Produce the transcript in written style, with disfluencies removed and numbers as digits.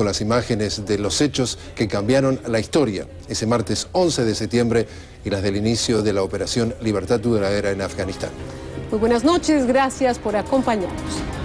con las imágenes de los hechos que cambiaron la historia ese martes 11 de septiembre y las del inicio de la operación Libertad Duradera en Afganistán. Muy buenas noches, gracias por acompañarnos.